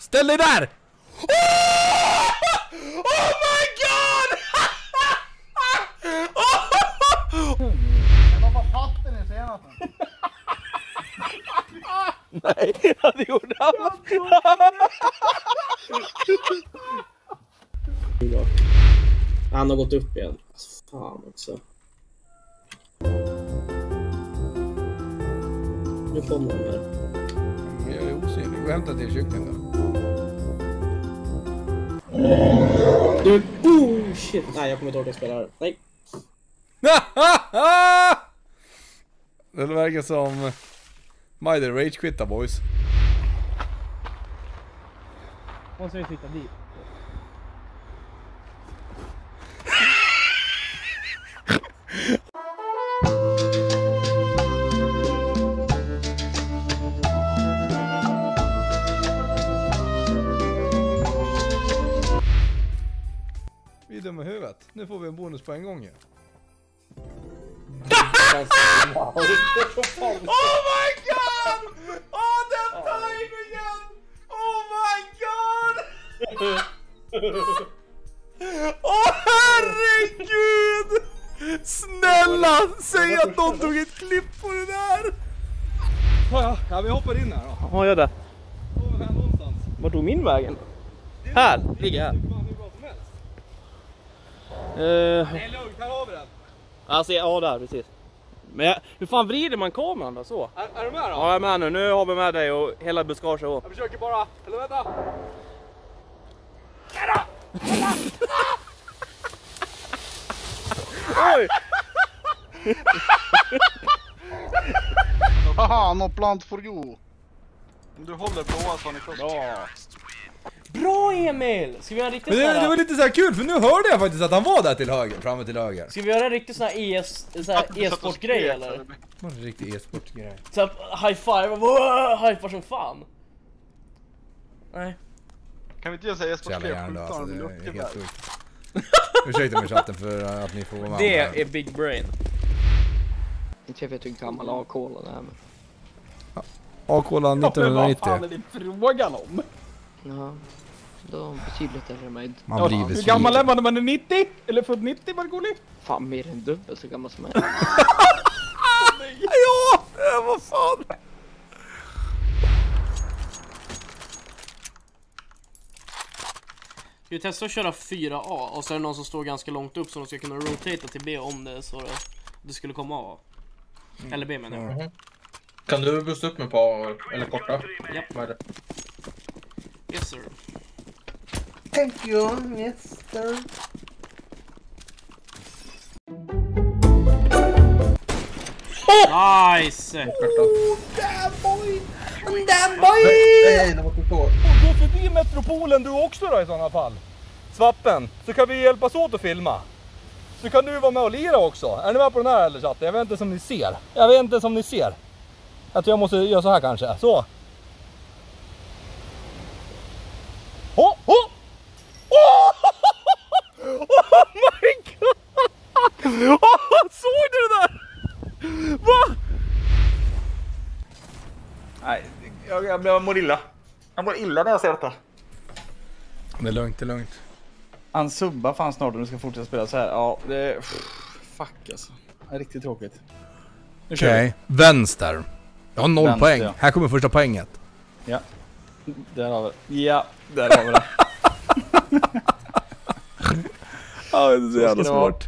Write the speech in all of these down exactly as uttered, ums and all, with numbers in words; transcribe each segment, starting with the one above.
Ställ dig där! Oh! Oh my god! Oh! Jag var fatten i senast. Nej, han gjorde han. Han har gått upp igen. Fan också. Nu kommer han där. Jag är osynlig. Gå hämta till kycklen där. Du, oh shit. Nej, jag kommer inte orka spela här. Nej. Det verkar som Majder rage quitta boys. Måste vi titta dit? Vi är dumma i huvudet. Nu får vi en bonus på en gång igen. Oh my god! Åh, den tar in igen! Oh my god! Åh, herregud! Snälla, säg att de tog ett klipp på det där! Ja, vi hoppar in här då. Ja, gör det. Var tog min vägen? Här, ligger här. Uh, det är lugnt, här har vi den. Alltså, ja, där, precis. Men jag, hur fan vrider man kameran då så? Är, är du med då? Ja, jag är med nu, nu har vi med dig och hela buskaget och... Jag försöker bara, eller vänta! Kära! Oj! Haha, no plant for you! Du håller blåa så ni först. Bra Emil! Ska vi göra en riktigt sån här... Det var lite så här kul, för nu hörde jag faktiskt att han var där till höger, framme till höger. Ska vi göra en riktigt sån här E S... sån här e-sportgrej eller? Vad är en riktig e-sportgrej? Sån här high five, wow, hypar som fan. Nej. Kan vi inte göra sån här e-sportgrej? Jävla alltså, det är helt sjukt. Ursäkta mig chatten för att ni får vara med. Det är big brain. Inte vet hur gammal A K-lan är men... A K-lan nittonhundranittio. Ja, men vad fan är det frågan om? Ja. Då betydligt eller mig. Man blir besviken. Hur gammal är man när man är nittio? Eller född nittio, Margoli? Fan, mer än dubbel så gammal som jag är. Ja, vad fan. Vi testar att köra fyra A och så är det någon som står ganska långt upp så de ska kunna rotata till B om det så det skulle komma A. Eller B menar jag. Mm. Kan du busta upp med på A eller korta? Japp. Vad är det? Yes sir. Thank you, yes sir. Oh! Nice! Oh, damn boy! Damn boy! Nej, det var inte så. Och gå förbi metropolen du också då i sådana fall. Svappen, så kan vi hjälpas åt att filma. Så kan du vara med och lira också. Är ni med på den här eller chatten? Jag vet inte som ni ser. Jag vet inte som ni ser. Jag tror jag måste göra så här kanske. Så. Oh, oh, oh, oh my god! Oh, såg du det där? Va? Nej, jag, jag, jag mår illa. Jag mår illa när jag ser detta. Det är lugnt, det är lugnt. Han subbar fan snart om du ska fortsätta spela så här. Ja, det är... Pff, fuck alltså. Det är riktigt tråkigt. Okej, okay. Vänster. Jag har noll vänster, poäng. Ja. Här kommer första poänget. Ja. Där har vi. Ja, där har vi det. Ja, det är så jävla smart.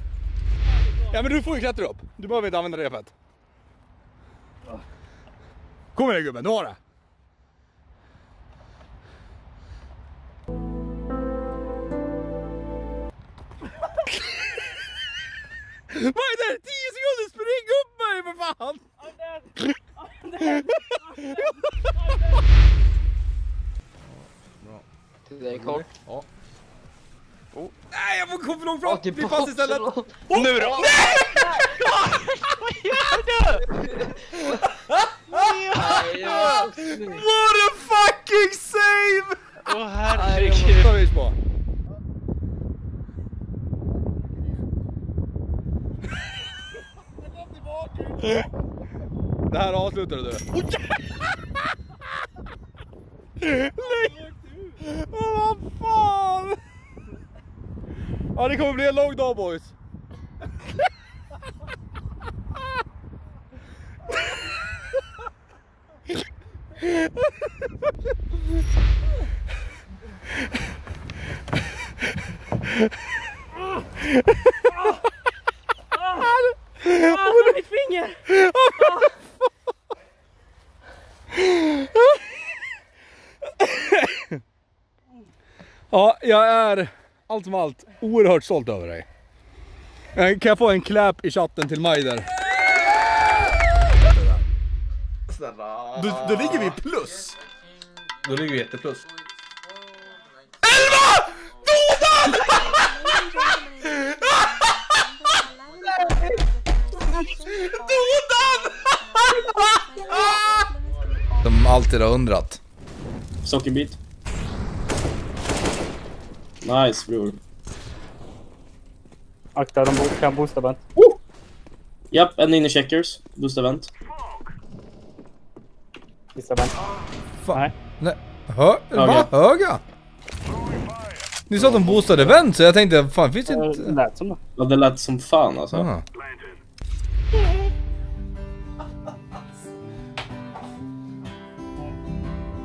Ja, men du får ju klättra upp. Du behöver inte använda repet. Kom igen gubben, du har det. Majder, tio sekunder, spring upp mig för fan. Det är kort. Ja. Oh. Nej, jag får komma för långt fram. Vi oh, fast istället. Oh. Nu då. Nej! Vad gör du? What a fucking save! Åh, herregud. Vad är det på? Det här avslutar du. Nej! Ja, det kommer bli en lång dag, boys. Ja, jag är allt som allt oerhört stolt över dig. Kan jag få en clap i chatten till mig där? Då ligger vi plus. Då ligger vi jätteplus. Elva! Dodan! Dodan! De alltid har undrat. Sockerbit. Nice, bror. Akta, de kan boosta vänt. Oh! Japp, en inne checkers. Boosta vänt. Boosta vänt. Fan. Nej. Nej. Hö höga. Va? Höga? Ni sa att de boostade vänt, så jag tänkte, fan, finns det inte... Det lät som det. Ja, det lät som fan, alltså. Aha.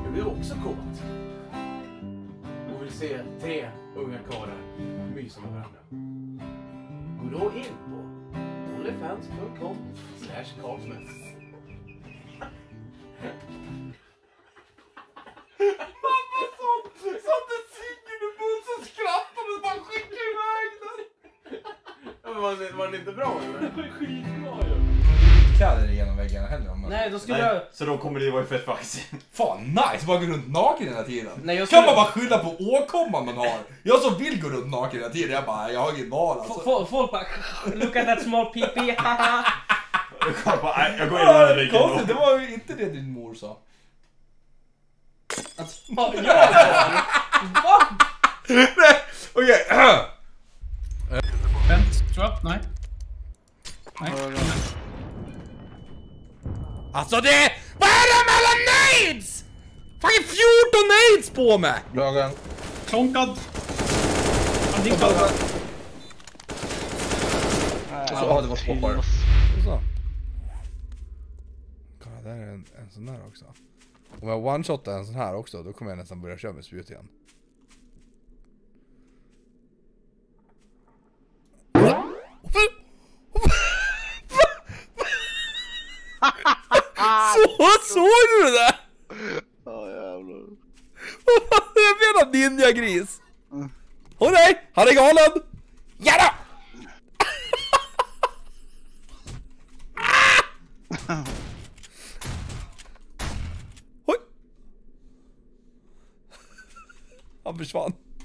Jag blir också kåt. Och vill se tre unga karlar mysa med varandra. Gå då in på onlyfans punkt com slash Cartmums. Varför sånt? Sånt är singen i bussen skrattar och bara skickar iväg den. Var den inte bra eller? Det var skitbra ju. Kläder igenom väggarna heller om man... Nej, då skulle Nej. Jag... Så då kommer det ju vara i fett faktiskt. Fan, nice! Bara gå runt naken hela tiden. Nej, jag skulle... Kan man bara skylla på åkomman man har? Jag som vill gå runt naken hela tiden, jag bara, jag har ingen val alltså. F folk bara, look at that small pipi, haha. Jag bara, jag går in i den ryggen då. Det var ju inte det din mor sa. Att... Ja, jag sa det. Va? Nej, okej. Vänt, tror jag. Nej. Nej. Alltså det... Vad är det med alla nades? Fucking fjorton nades på mig! Lagen. Klonkad. Adinkad. Och så, ja, det var spoppar. Och så. Kolla, där är en, en sån där också. Om jag one-shotar en sån här också, då kommer jag nästan börja köra med spjut igen. Vad såg du det där? Ja, oh, jävlar. Jag vet att ninja gris. Åh oh, nej, han är galen. Jävlar! Oj. Han försvann.